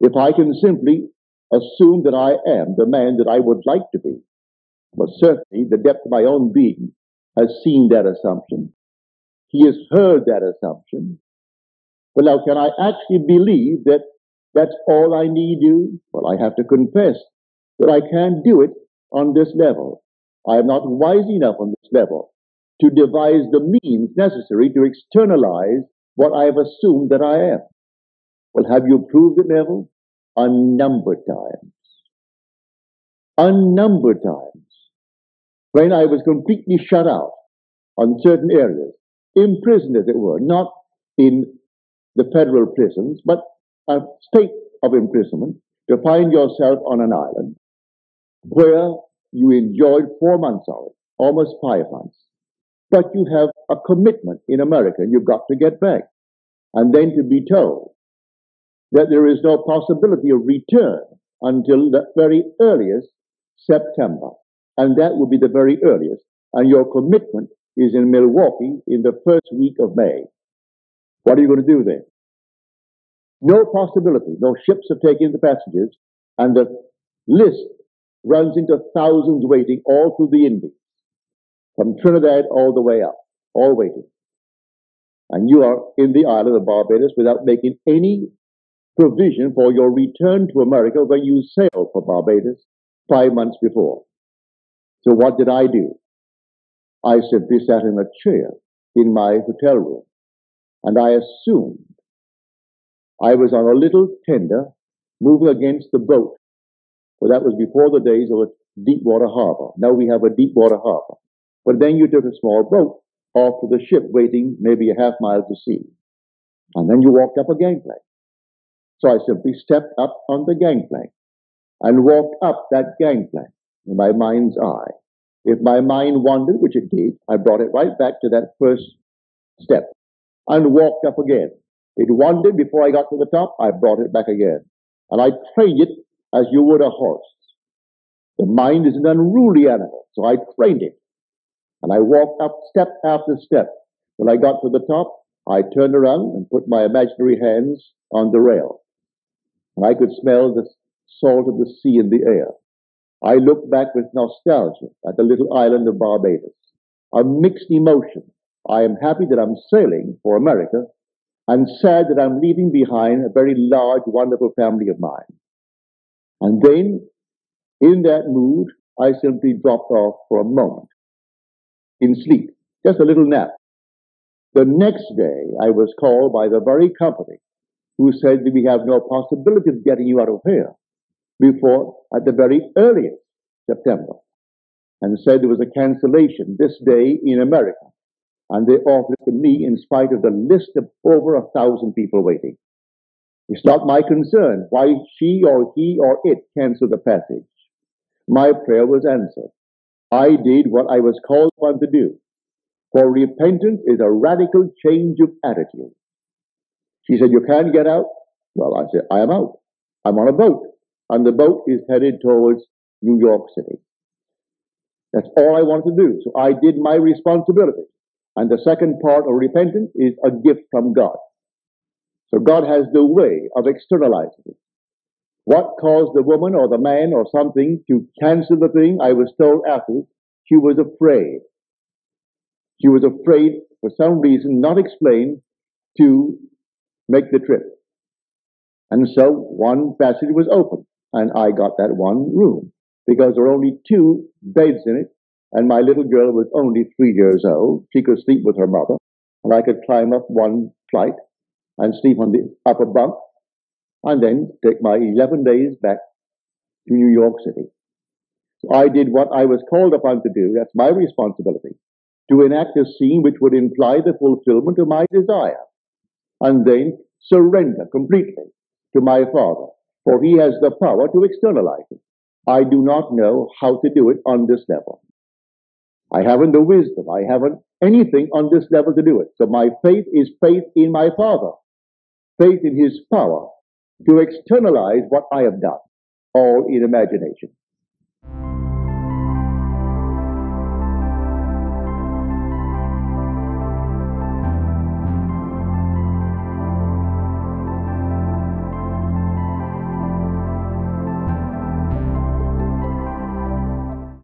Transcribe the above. If I can simply assume that I am the man that I would like to be, but certainly the depth of my own being has seen that assumption. He has heard that assumption. Well, now, can I actually believe that that's all I need you? Well, I have to confess that I can't do it on this level. I am not wise enough on this level to devise the means necessary to externalize what I have assumed that I am. Well, have you proved it, Neville? Unnumbered times. Unnumbered times. When I was completely shut out on certain areas, imprisoned, as it were, not in the federal prisons, but a state of imprisonment, to find yourself on an island where you enjoyed 4 months of it, almost 5 months. But you have a commitment in America, and you've got to get back. And then to be told that there is no possibility of return until the very earliest September. And that will be the very earliest. And your commitment is in Milwaukee in the first week of May. What are you going to do then? No possibility. No ships have taken the passengers, and the list runs into thousands waiting all through the Indies, from Trinidad all the way up, all waiting. And you are in the island of Barbados without making any provision for your return to America when you sailed for Barbados 5 months before. So what did I do? I simply sat in a chair in my hotel room, and I assumed I was on a little tender moving against the boat. Well, that was before the days of a deep water harbor. Now we have a deep water harbor. But then you took a small boat off to the ship waiting maybe a half mile to sea. And then you walked up a gangplank. So I simply stepped up on the gangplank and walked up that gangplank in my mind's eye. If my mind wandered, which it did, I brought it right back to that first step and walked up again. It wandered before I got to the top, I brought it back again. And I trained it as you would a horse. The mind is an unruly animal, so I trained it. And I walked up step after step. When I got to the top, I turned around and put my imaginary hands on the rail. And I could smell the salt of the sea in the air. I looked back with nostalgia at the little island of Barbados. A mixed emotion. I am happy that I'm sailing for America, and sad that I'm leaving behind a very large, wonderful family of mine. And then, in that mood, I simply dropped off for a moment in sleep, just a little nap. The next day, I was called by the very company who said that we have no possibility of getting you out of here before, at the very earliest, September, and said there was a cancellation this day in America. And they offered it to me in spite of the list of over 1,000 people waiting. It's not my concern why she or he or it canceled the passage. My prayer was answered. I did what I was called upon to do. For repentance is a radical change of attitude. She said, you can't get out? Well, I said, I am out. I'm on a boat. And the boat is headed towards New York City. That's all I wanted to do. So I did my responsibility. And the second part of repentance is a gift from God. So God has the way of externalizing it. What caused the woman or the man or something to cancel the thing? I was told afterwards, she was afraid. She was afraid for some reason not explained to make the trip. And so one passage was open, and I got that one room because there were only 2 beds in it. And my little girl was only 3 years old. She could sleep with her mother. And I could climb up one flight and sleep on the upper bunk and then take my 11 days back to New York City. So I did what I was called upon to do. That's my responsibility, to enact a scene which would imply the fulfillment of my desire and then surrender completely to my Father, for He has the power to externalize it. I do not know how to do it on this level. I haven't the wisdom. I haven't anything on this level to do it. So my faith is faith in my Father, faith in His power to externalize what I have done, all in imagination.